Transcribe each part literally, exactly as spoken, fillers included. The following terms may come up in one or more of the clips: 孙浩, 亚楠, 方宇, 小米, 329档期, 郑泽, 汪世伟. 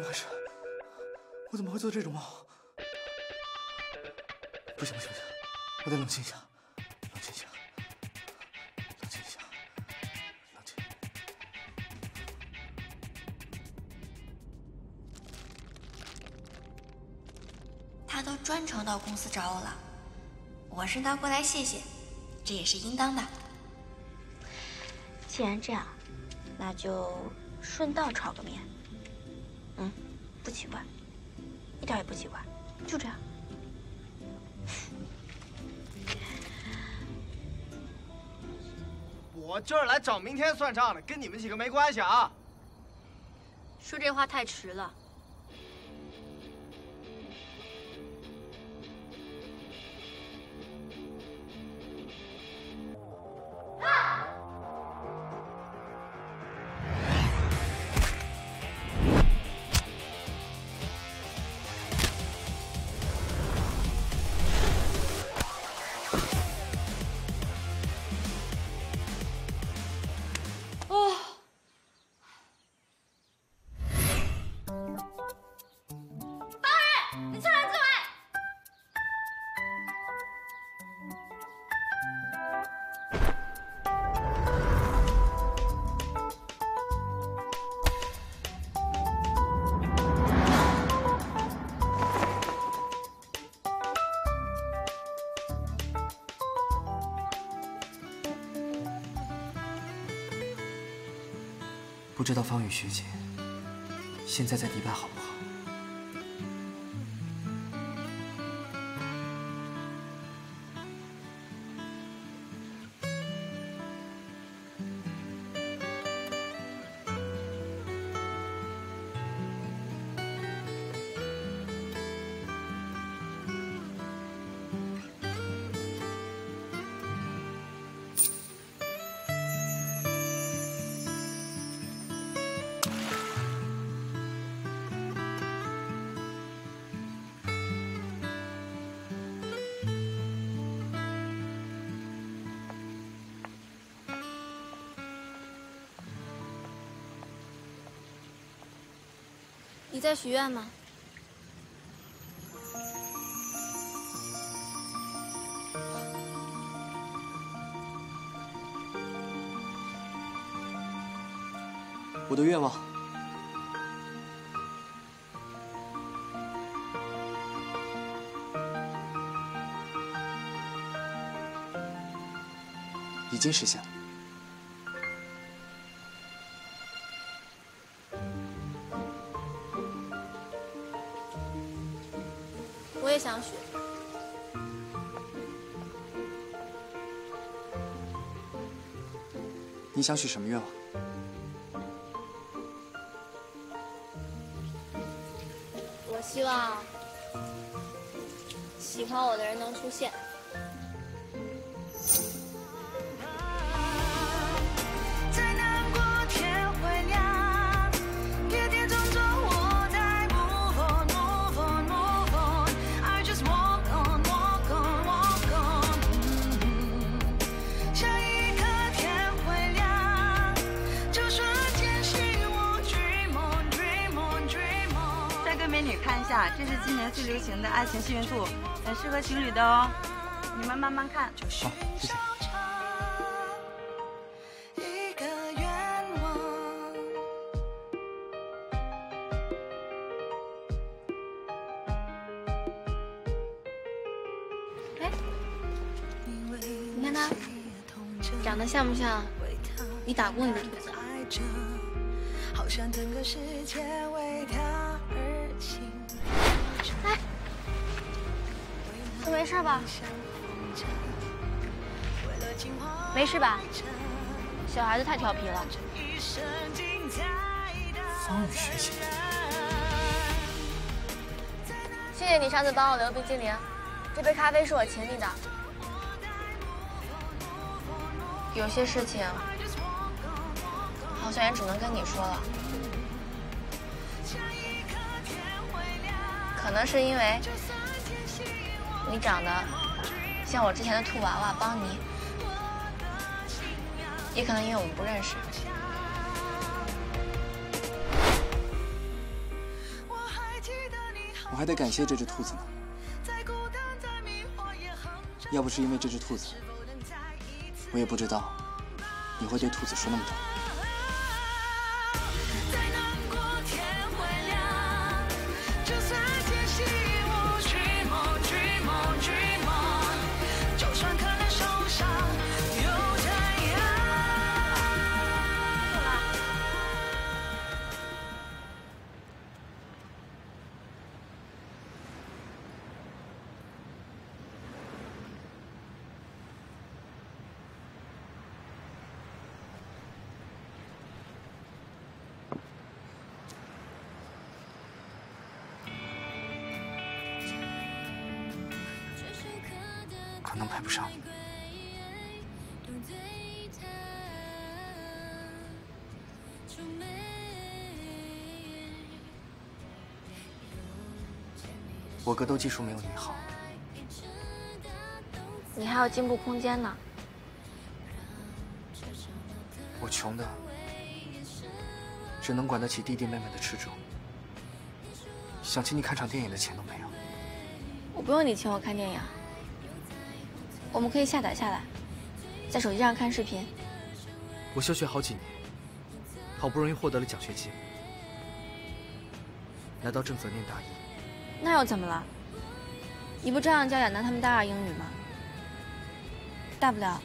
这还是……我怎么会做这种梦？不行不行不行，我得冷静一下，冷静一下，冷静一下，冷静。他都专程到公司找我了，我顺道过来谢谢，这也是应当的。既然这样，那就顺道炒个面。嗯，不奇怪。 一点也不奇怪，就这样。我这是来找明天算账的，跟你们几个没关系啊！说这话太迟了。啊 不知道方宇学姐现在在迪拜好不好？你在许愿吗？我的愿望，已经实现了。 你想许什么愿望？我希望喜欢我的人能出现。 这是今年最流行的爱情幸运兔，很适合情侣的哦，你们慢慢看。好，谢谢。 哎，你看他长得像不像你打工那个女的？ 哎，都没事吧？没事吧？小孩子太调皮了。方宇学姐，谢谢你上次帮我留冰激凌，这杯咖啡是我请你的。有些事情，好像也只能跟你说了。 可能是因为你长得像我之前的兔娃娃邦尼，也可能因为我们不认识。我还得感谢这只兔子呢。要不是因为这只兔子，我也不知道你会对兔子说那么多。 可能配不上你，我格斗技术没有你好，你还有进步空间呢。我穷的，只能管得起弟弟妹妹的吃住，想请你看场电影的钱都没有。我不用你请我看电影。 我们可以下载下来，在手机上看视频。我休学好几年，好不容易获得了奖学金，来到郑泽念大一。那又怎么了？你不照样教亚楠他们大二英语吗？大不了，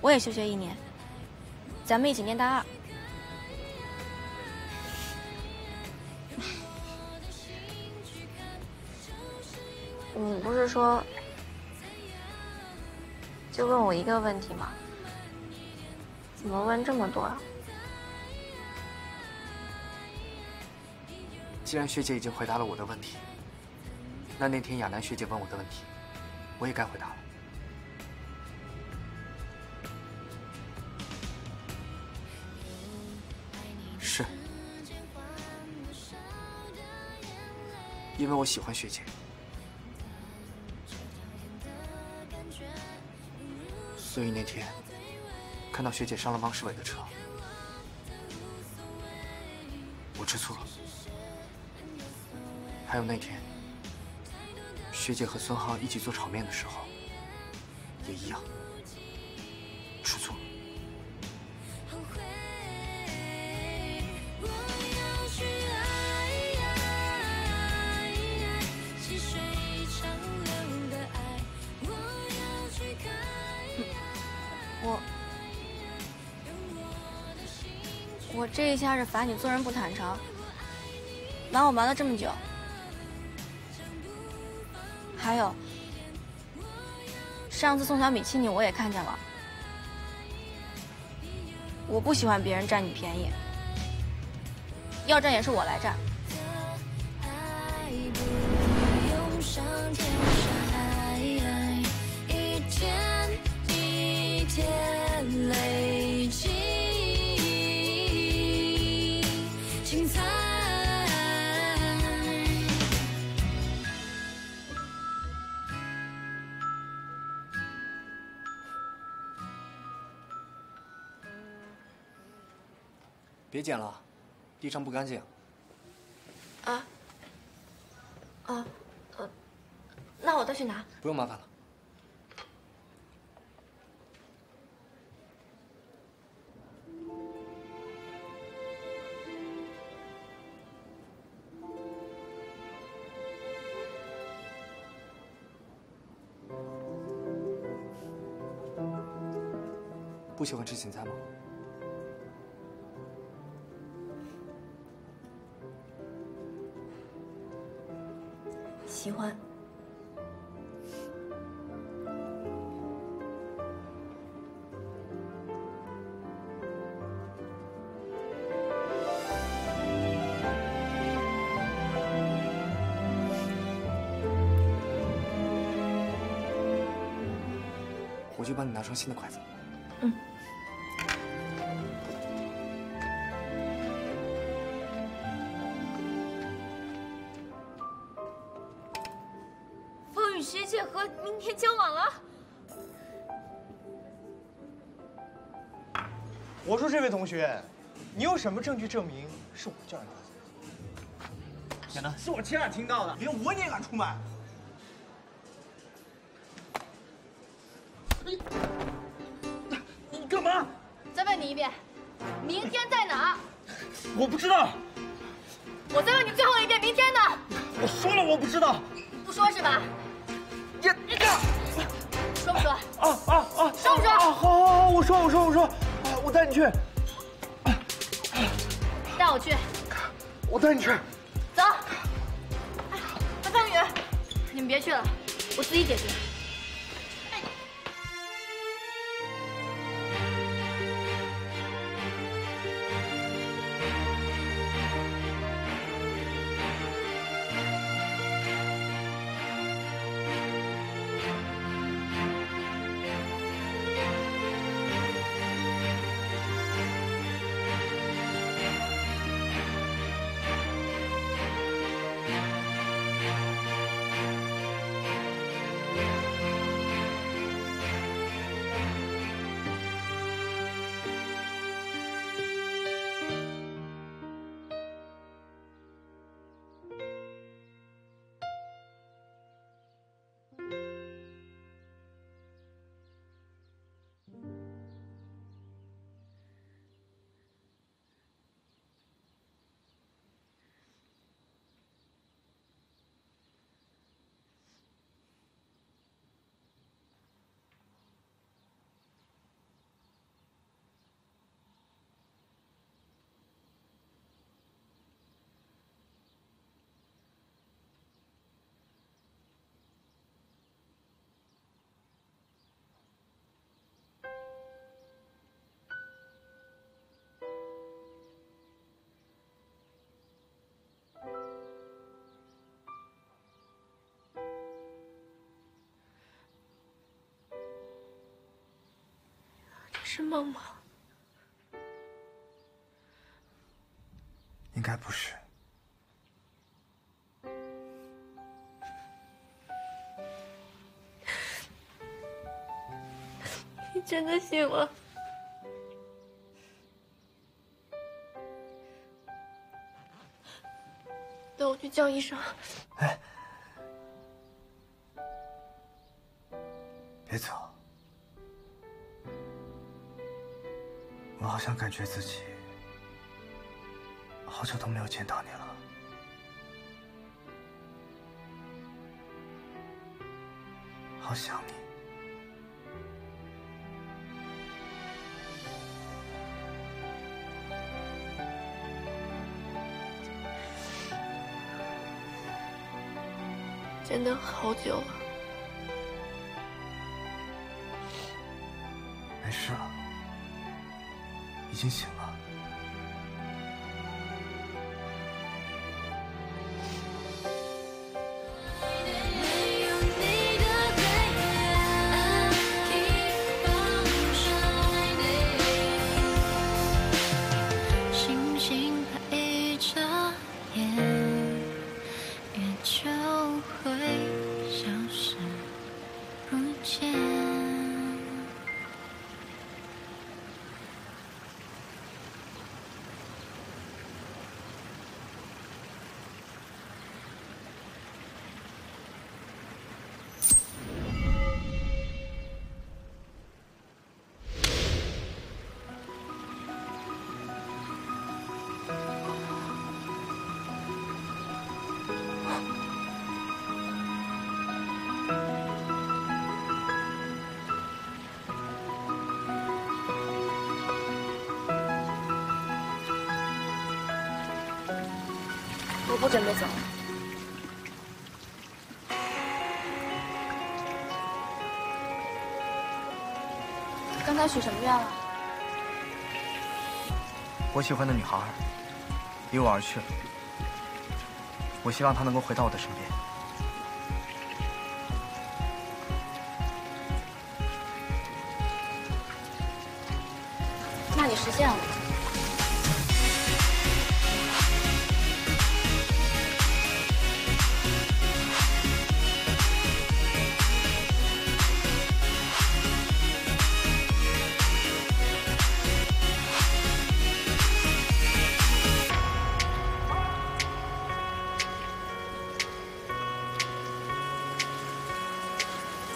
我也休学一年，咱们一起念大二。你不是说？ 就问我一个问题吗？怎么问这么多啊？既然学姐已经回答了我的问题，那那天亚楠学姐问我的问题，我也该回答了。是，因为我喜欢学姐。 所以那天看到学姐上了汪世伟的车，我吃醋了。还有那天学姐和孙浩一起做炒面的时候，也一样吃醋了。 我这一下是罚你做人不坦诚，瞒我瞒了这么久。还有，上次送小米亲你我也看见了，我不喜欢别人占你便宜，要占也是我来占。 别捡了，地上不干净。啊，啊，呃，那我再去拿。不用麻烦了。不喜欢吃芹菜吗？ 喜欢。我去帮你拿双新的筷子。嗯。 学姐和明天交往了。我说这位同学，你有什么证据证明是我叫你的？天哪！是我亲耳听到的，连我你也敢出卖？你你干嘛？再问你一遍，明天在哪？我不知道。我再问你最后一遍，明天呢？我说了，我不知道。不说是吧？你你这说不说？啊啊啊！说不说？啊，好好好，我说我说我说，我带你去。 带我去，我带你去。走。哎，方宇，你们别去了，我自己解决。哎、是梦吗？应该不是。你真的信我？等我去叫医生。哎，别走。 我好像感觉自己好久都没有见到你了。好想你。真的好久了。没事了。 已经醒了，星星陪着夜，月就会消失不见。 我不准备走。刚才许什么愿了？我喜欢的女孩离我而去了，我希望她能够回到我的身边。那你实现了。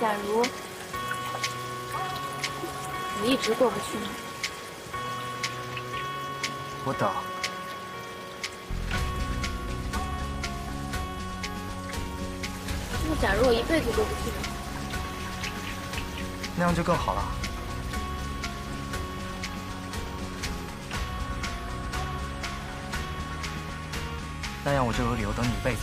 假如你一直过不去呢？我等。那假如我一辈子过不去呢？那样就更好了。 那样我就有理由等你一辈子。